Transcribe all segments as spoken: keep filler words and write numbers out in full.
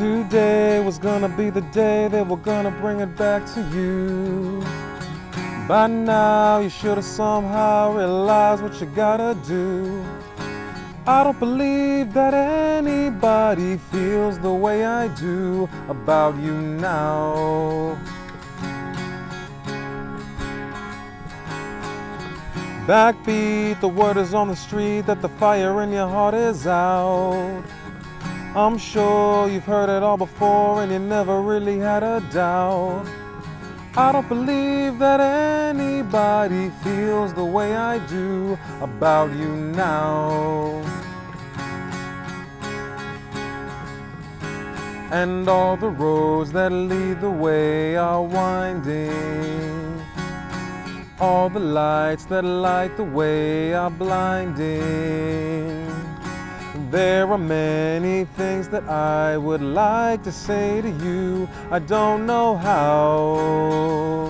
Today was gonna be the day that we're gonna bring it back to you. By now you should have somehow realized what you gotta do. I don't believe that anybody feels the way I do about you now. Backbeat, the word is on the street that the fire in your heart is out. I'm sure you've heard it all before and you never really had a doubt. I don't believe that anybody feels the way I do about you now. And all the roads that lead the way are winding. All the lights that light the way are blinding. There are many things that I would like to say to you. I don't know how.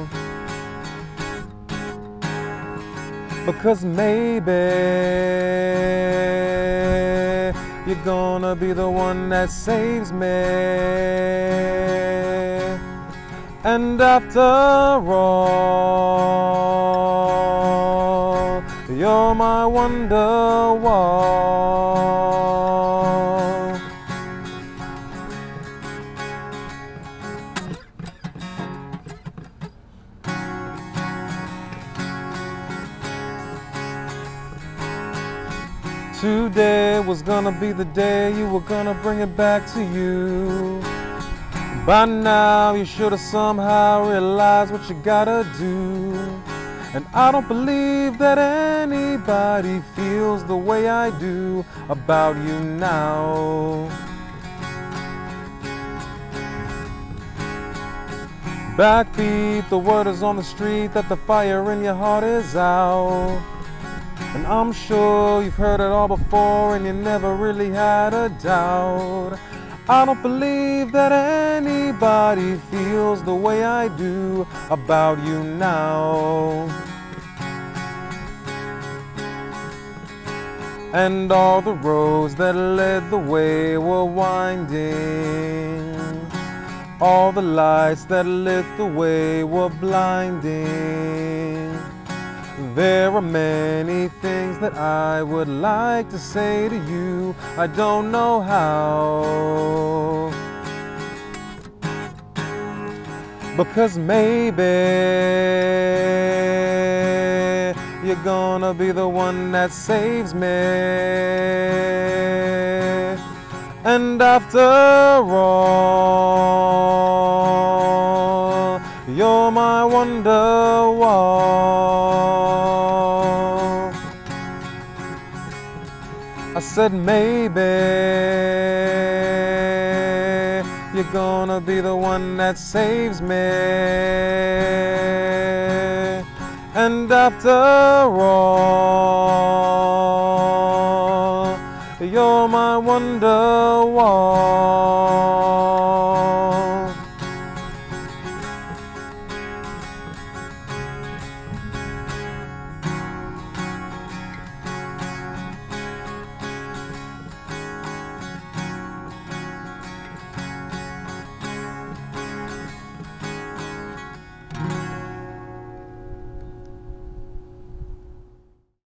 Because maybe you're gonna be the one that saves me. And after all, you're my Wonderwall. Today was gonna be the day you were gonna bring it back to you. By now you should have somehow realized what you gotta do. And I don't believe that anybody feels the way I do about you now. Backbeat, the word is on the street that the fire in your heart is out. And I'm sure you've heard it all before and you never really had a doubt. I don't believe that anybody feels the way I do about you now. And all the roads that led the way were winding. All the lights that lit the way were blinding. There are many things that I would like to say to you. I don't know how. Because maybe you're gonna be the one that saves me. And after all, you're my Wonderwall. I said maybe you're gonna be the one that saves me. And after all, you're my Wonderwall.